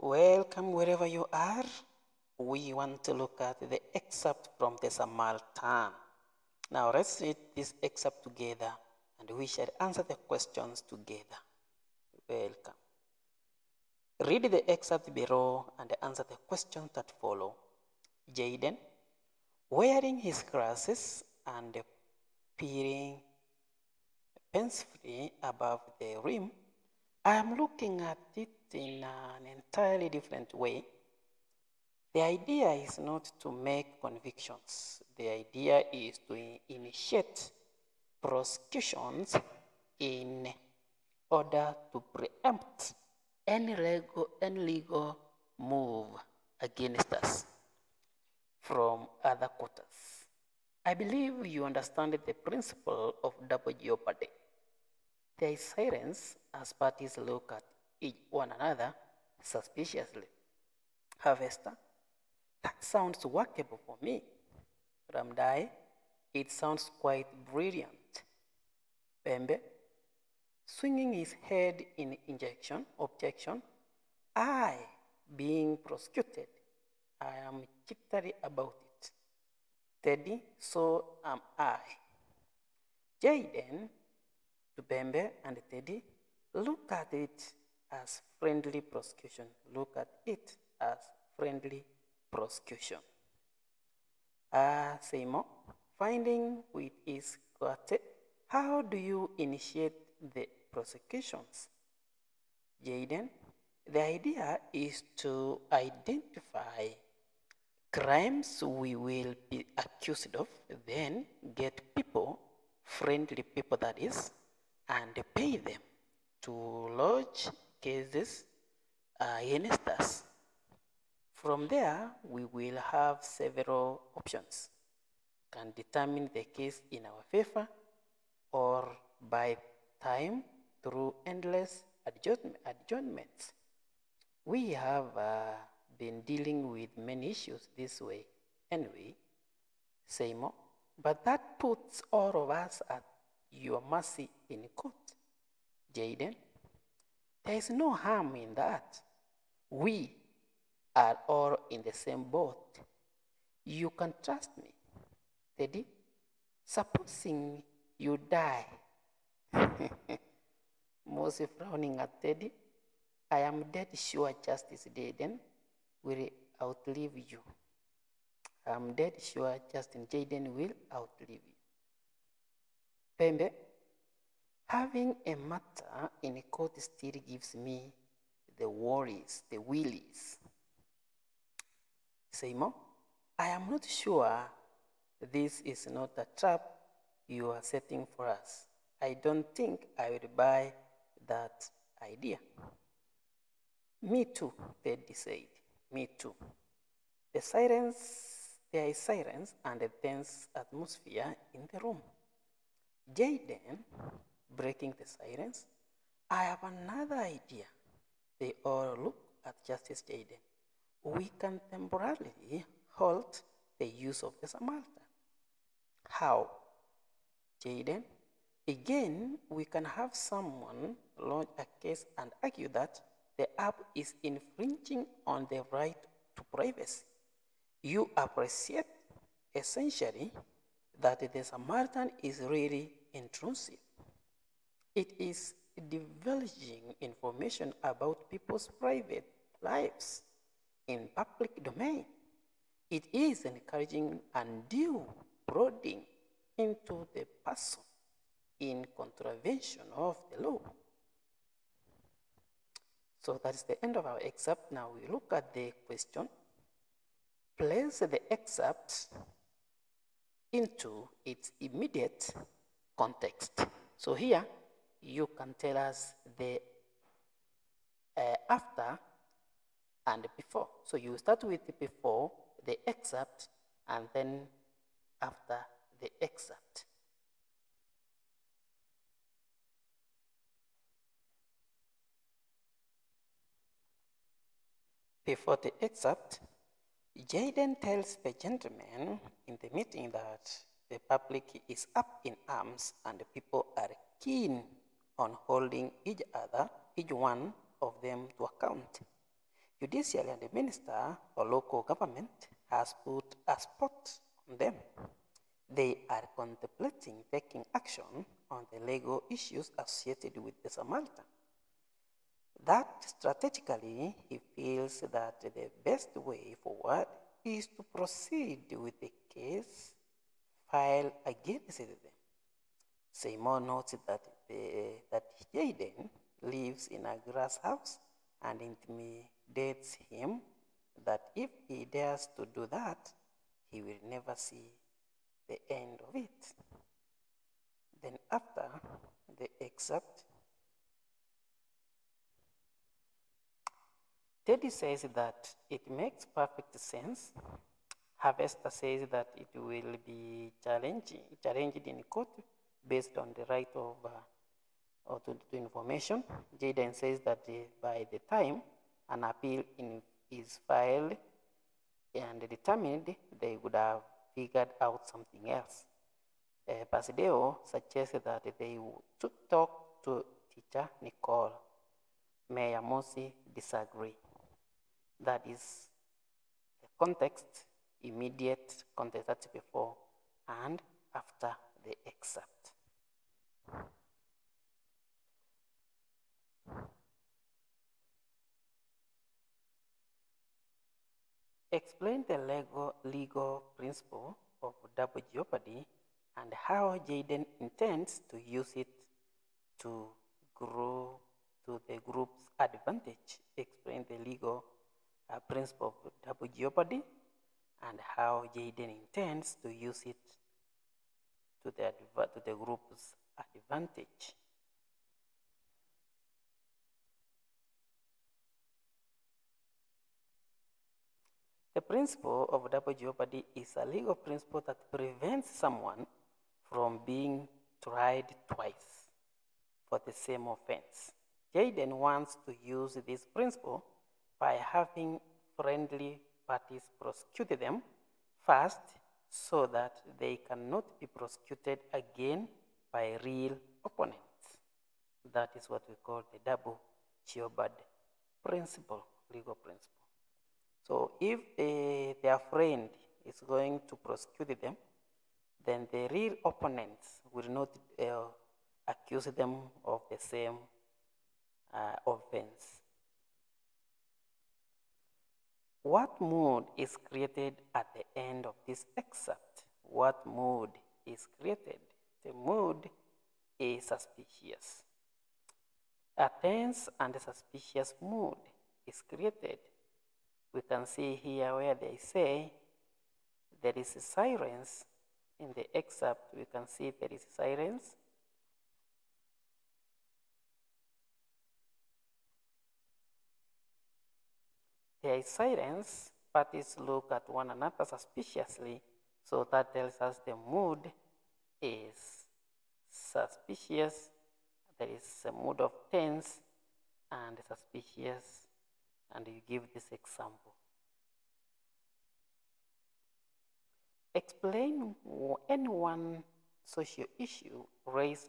Welcome wherever you are. We want to look at the excerpt from the Samaritan. Now let's read this excerpt together and we shall answer the questions together. Welcome. Read the excerpt below and answer the questions that follow. Jayden, wearing his glasses and peering pensively above the rim, I am looking at it in an entirely different way. The idea is not to make convictions. The idea is to initiate prosecutions in order to preempt any legal move against us from other quarters. I believe you understand the principle of double jeopardy. There is silence as parties look at one another suspiciously. Harvester, that sounds workable for me. Ramdai, it sounds quite brilliant. Bembe, swinging his head in objection. I, being prosecuted, I am jittery about it. Teddy, so am I. Jayden, to Bembe and Teddy, look at it as friendly prosecution. Look at it as friendly prosecution. Seymour, finding with his quartet, how do you initiate the prosecutions? Jayden, the idea is to identify crimes we will be accused of, then get people, friendly people that is, and pay them to lodge cases against us. From there, we will have several options. Can determine the case in our favor or by time through endless adjournments. We have been dealing with many issues this way anyway, Seymour, but that puts all of us at your mercy in court. Jayden, there is no harm in that. We are all in the same boat. You can trust me. Teddy, supposing you die. Moses frowning at Teddy, I am dead sure Justice Jayden will outlive you. I am dead sure Justice Jayden will outlive you. Bembe, having a matter in court still gives me the worries, the willies. Seymour, I am not sure this is not a trap you are setting for us. I don't think I would buy that idea. Me too, Teddy said. Me too. The silence, there is silence and a tense atmosphere in the room. Jayden, breaking the silence, I have another idea. They all look at Justice Jayden. We can temporarily halt the use of the Samaritan. How? Jayden, again, we can have someone launch a case and argue that the app is infringing on the right to privacy. You appreciate, essentially, that the Samaritan is really intrusive. It is divulging information about people's private lives in public domain. It is encouraging undue prodding into the person in contravention of the law. So that is the end of our excerpt. Now we look at the question. Place the excerpt into its immediate context. So here you can tell us the after and before. So you start with the before the excerpt and then after the excerpt. Before the excerpt, Jayden tells the gentleman in the meeting that the public is up in arms and the people are keen on holding each one of them to account. Judiciary and the Minister for Local Government has put a spot on them. They are contemplating taking action on the legal issues associated with the Samaritan. That strategically, he feels that the best way forward is to proceed with the case filed against them. Seymour notes that Jayden lives in a grass house and intimidates him that if he dares to do that, he will never see the end of it. Then after the excerpt, Teddy says that it makes perfect sense. Harvester says that it will be challenged in court based on the right of to information. Jayden says that by the time an appeal is filed and determined, they would have figured out something else. Pasideo suggested that they should talk to teacher Nicole. Mayamosi disagree. That is the context, immediate context, that's before and after the excerpt. Explain the legal principle of double jeopardy and how Jayden intends to use it to grow to the group's advantage. Explain the legal principle of double jeopardy and how Jayden intends to use it to the group's advantage. The principle of double jeopardy is a legal principle that prevents someone from being tried twice for the same offense. Jayden wants to use this principle by having friendly parties prosecute them first so that they cannot be prosecuted again by real opponents. That is what we call the double jeopardy principle, legal principle. So if their friend is going to prosecute them, then the real opponents will not accuse them of the same offense. What mood is created at the end of this excerpt? What mood is created? The mood is suspicious. A tense and suspicious mood is created. We can see here where they say there is a silence. In the excerpt, we can see there is silence. There is silence. Parties look at one another suspiciously, so that tells us the mood is suspicious. There is a mood of tense and suspicious. And you give this example. Explain any one social issue raised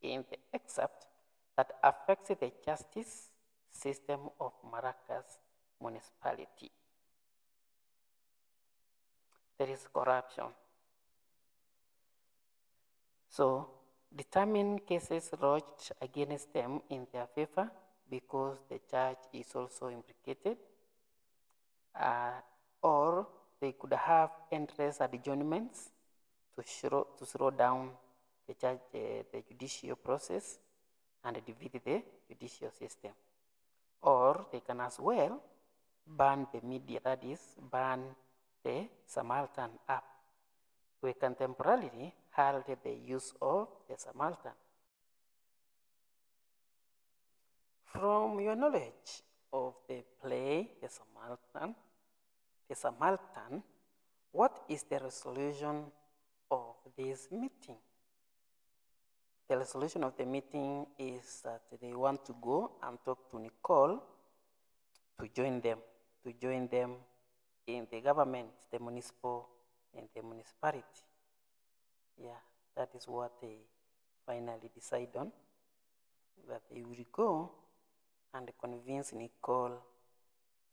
in the excerpt that affects the justice system of Marrakesh municipality. There is corruption. So determine cases lodged against them in their favor, because the judge is also implicated, or they could have endless adjournments to slow down the judicial process and defeat the judicial system. Or they can as well ban the media, that is, ban the Samaritan app. We can temporarily halt the use of the Samaritan. From your knowledge of the play, The Samaritan, what is the resolution of this meeting? The resolution of the meeting is that they want to go and talk to Nicole to join them in the government, in the municipality. Yeah, that is what they finally decide on, that they will go and convince Nicole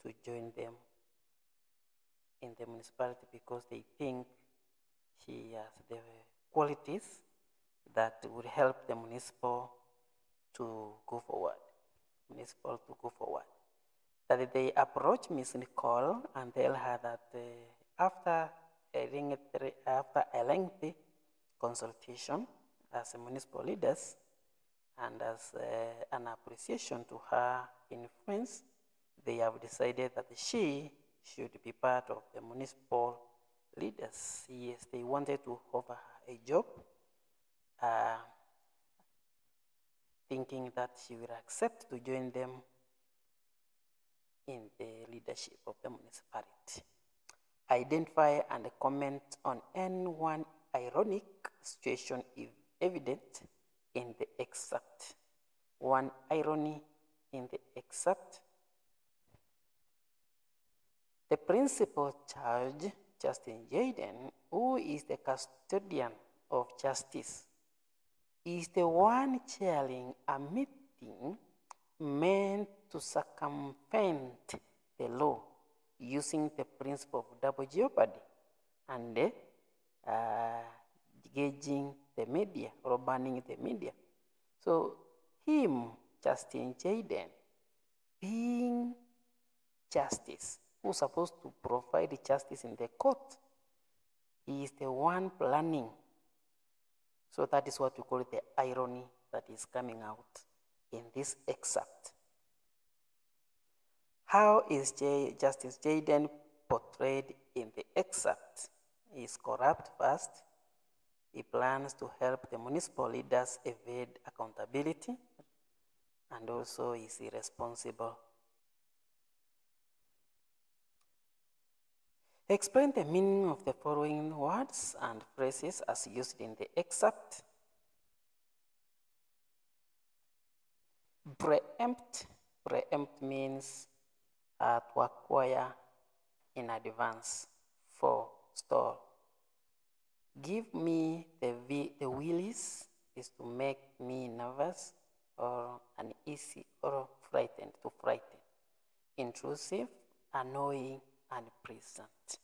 to join them in the municipality because they think she has the qualities that would help the municipal to go forward. That they approach Miss Nicole and tell her that after a lengthy consultation as a municipal leaders and as an appreciation to her influence, they have decided that she should be part of the municipal leaders. Yes, they wanted to offer her a job, thinking that she will accept to join them in the leadership of the municipality. Identify and comment on any one ironic situation if evident in the excerpt. One irony in the excerpt. The principal charge, Justice Jayden, who is the custodian of justice, is the one chairing a meeting meant to circumvent the law using the principle of double jeopardy and gauging the media or banning the media. So him, Justice Jayden, being justice, who's supposed to provide justice in the court, he is the one planning. So that is what we call the irony that is coming out in this excerpt. How is Justice Jayden portrayed in the excerpt? He is corrupt first. He plans to help the municipal leaders evade accountability, and also is irresponsible. Explain the meaning of the following words and phrases as used in the excerpt. Preempt. Preempt means to acquire in advance, forestall. Give me the willies is to make me nervous or uneasy or frightened, to frighten. Intrusive, annoying, and present.